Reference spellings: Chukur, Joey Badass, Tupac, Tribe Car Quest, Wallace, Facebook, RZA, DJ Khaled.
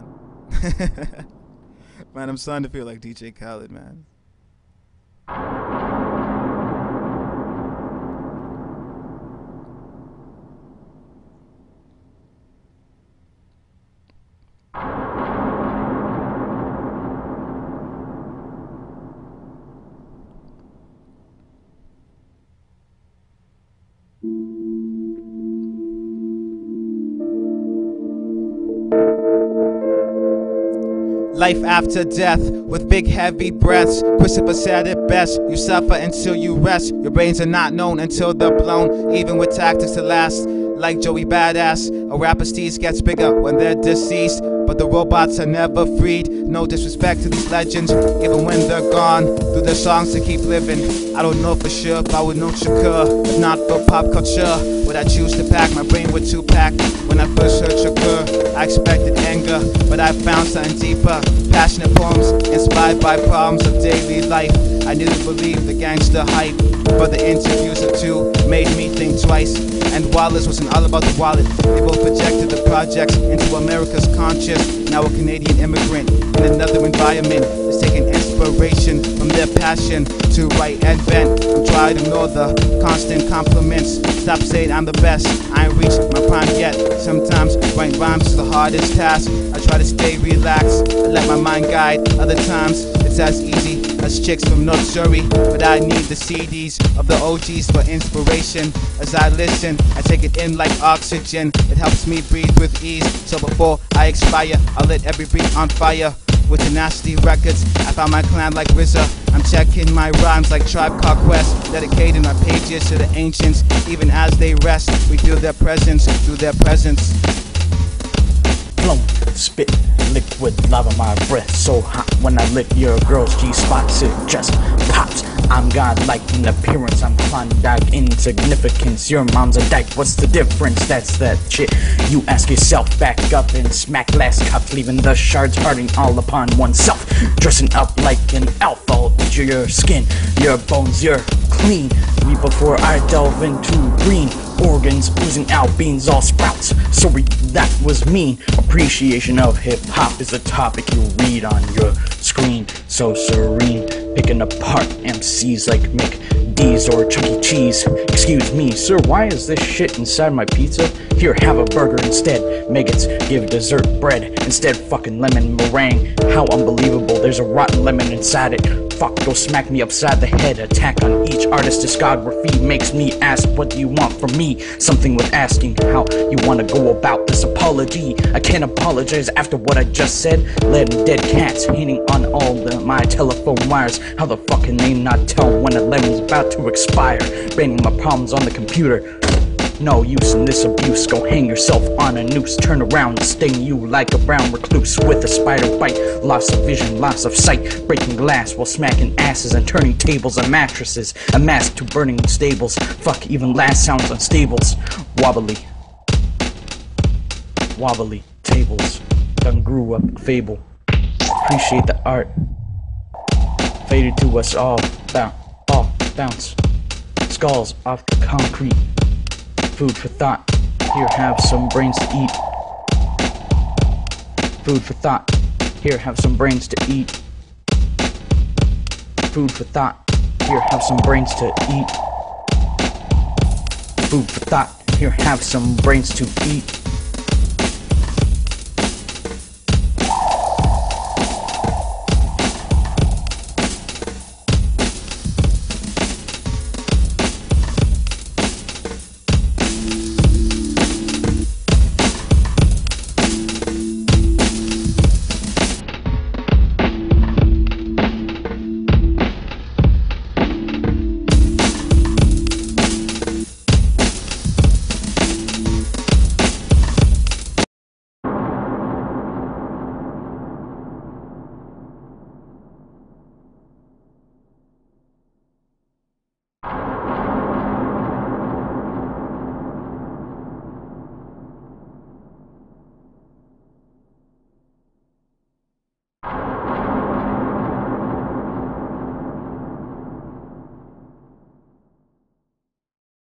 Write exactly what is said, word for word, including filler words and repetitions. What? Man, I'm starting to feel like D J Khaled, man. Life after death, with big heavy breaths. Christopher said it best, you suffer until you rest. Your brains are not known until they're blown, even with tactics to last. Like Joey Badass, a rapper's tease gets bigger when they're deceased, but the robots are never freed. No disrespect to these legends, even when they're gone, through their songs to keep living. I don't know for sure if I would know Chukur, if not for pop culture. Would I choose to pack my brain with Tupac? When I first heard Chukur, I expected anger, but I found something deeper. Passionate poems, inspired by problems of daily life. I knew to believe the gangster hype, but the interviews of two made me think twice. And Wallace wasn't all about the wallet. They both projected the projects into America's conscious. Now a Canadian immigrant in another environment is taking inspiration from their passion to write and vent. I'm trying to ignore the constant compliments. Stop saying I'm the best, I ain't reached my prime yet. Sometimes writing rhymes is the hardest task. I try to stay relaxed, I let my mind guide. Other times it's as easy as chicks from North Surrey, but I need the C Ds of the O Gs for inspiration. As I listen, I take it in like oxygen. It helps me breathe with ease, so before I expire, I'll let every beat on fire. With Tenacity Records, I found my clan like R Z A. I'm checking my rhymes like Tribe Car Quest, dedicating my pages to the ancients. Even as they rest, we feel their presence through their presence. Blown, spit, liquid, lava my breath. So hot when I lick your girl's G-spots, it just pops. I'm godlike in appearance, I'm Klondike insignificance. Your mom's a dyke, what's the difference? That's that shit. You ask yourself, back up and smack last cup, leaving the shards parting all upon oneself. Dressing up like an elf, I'll eat your skin, your bones, you're clean. Me before I delve into green organs, oozing out beans, all sprouts. Sorry, that was mean. Appreciation of hip-hop is a topic you read on your screen. So serene, picking apart M Cs like Mick D's or Chuck E. Cheese. Excuse me, sir, why is this shit inside my pizza? Here, have a burger instead. Maggots give dessert bread instead, fucking lemon meringue. How unbelievable, there's a rotten lemon inside it. Fuck, go smack me upside the head. Attack on each artist's discography makes me ask, what do you want from me? Something with asking how you want to go about this apology. I can't apologize after what I just said. Lead and dead cats hitting on all the, my telephone wires. How the fuck can they not tell when a lemon's about to expire? Banging my problems on the computer. No use in this abuse, go hang yourself on a noose. Turn around, sting you like a brown recluse with a spider bite. Loss of vision, loss of sight, breaking glass while smacking asses and turning tables and mattresses. A mask to burning stables, fuck even last sounds on stables. Wobbly, wobbly tables, done grew up fable. Appreciate the art, faded to us all, bounce, all bounce. Skulls off the concrete. Food for thought, here have some brains to eat. Food for thought, here have some brains to eat. Food for thought, here have some brains to eat. Food for thought, here have some brains to eat.